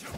First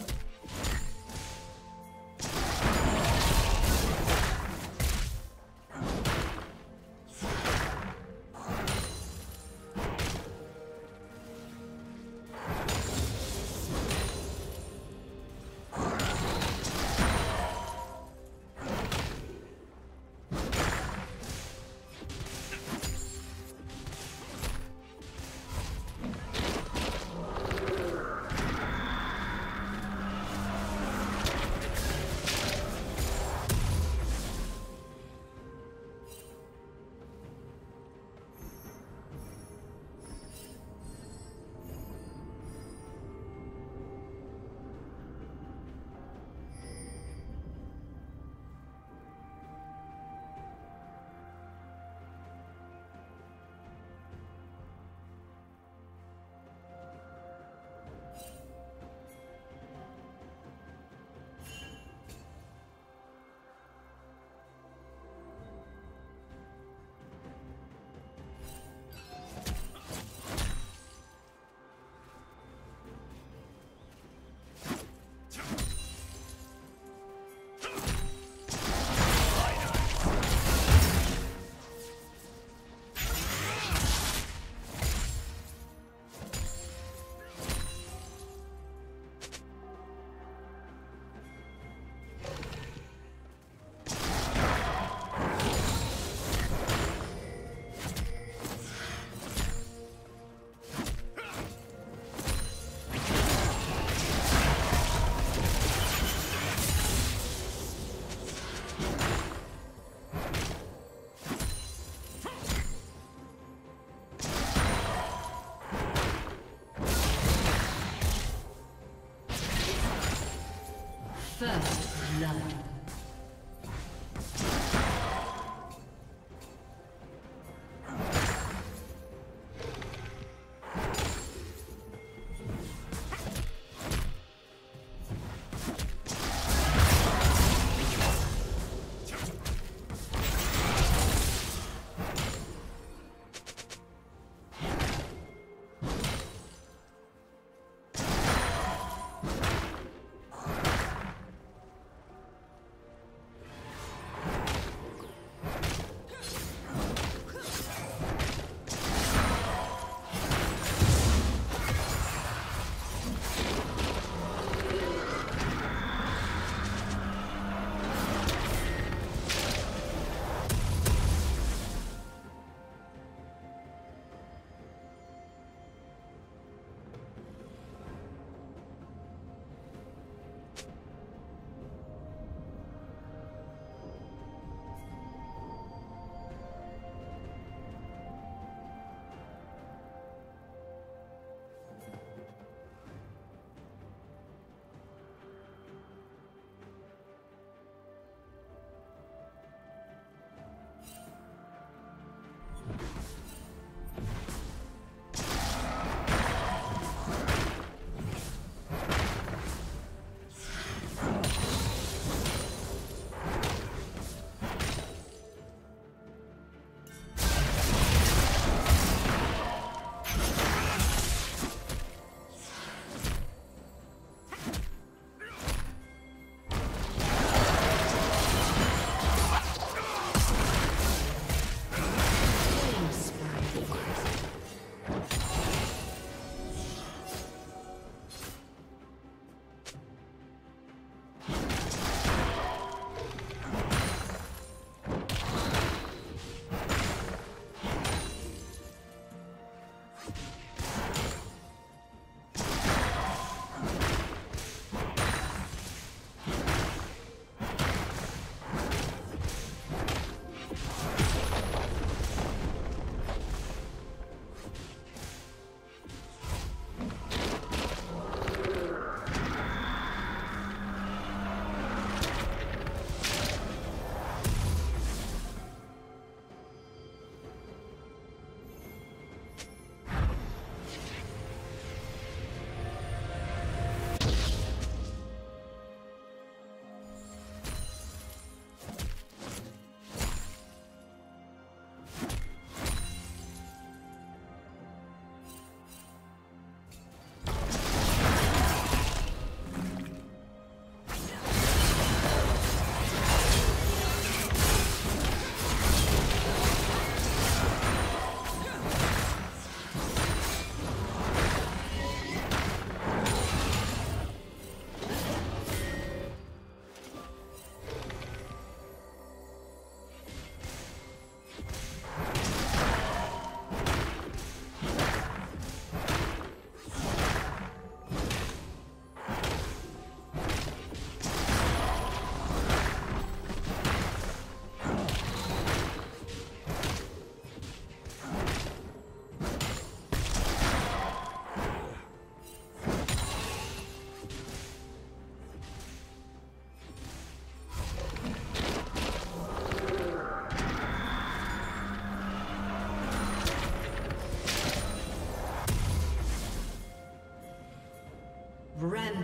blood.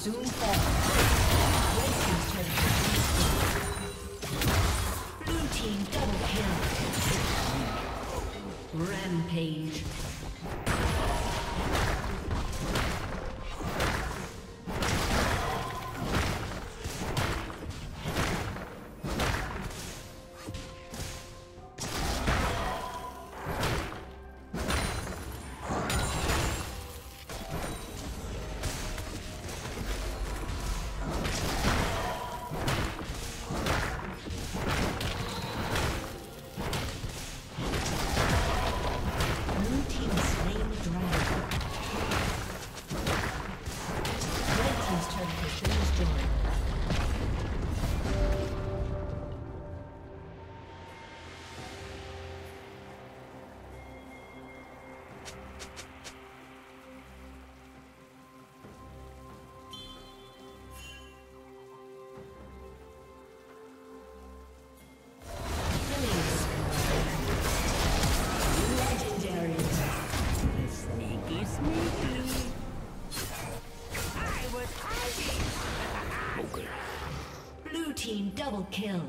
soon fall. Blue team double kill. Rampage. Double kill.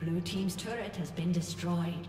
Blue team's turret has been destroyed.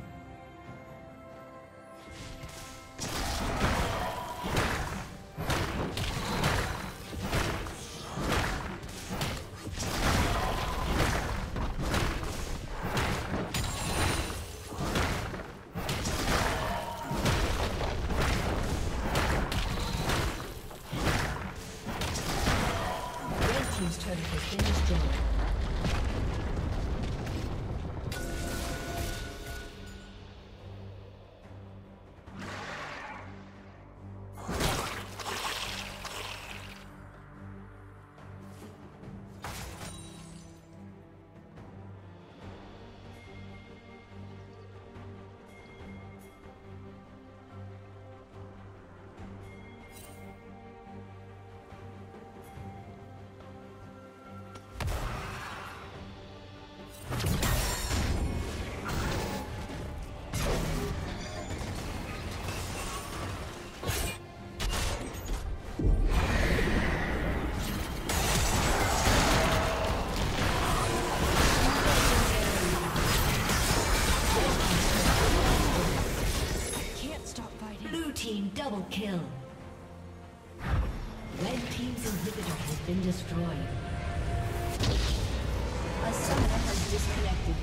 Double kill. Red team's in inhibitor has been destroyed. A summoner has disconnected.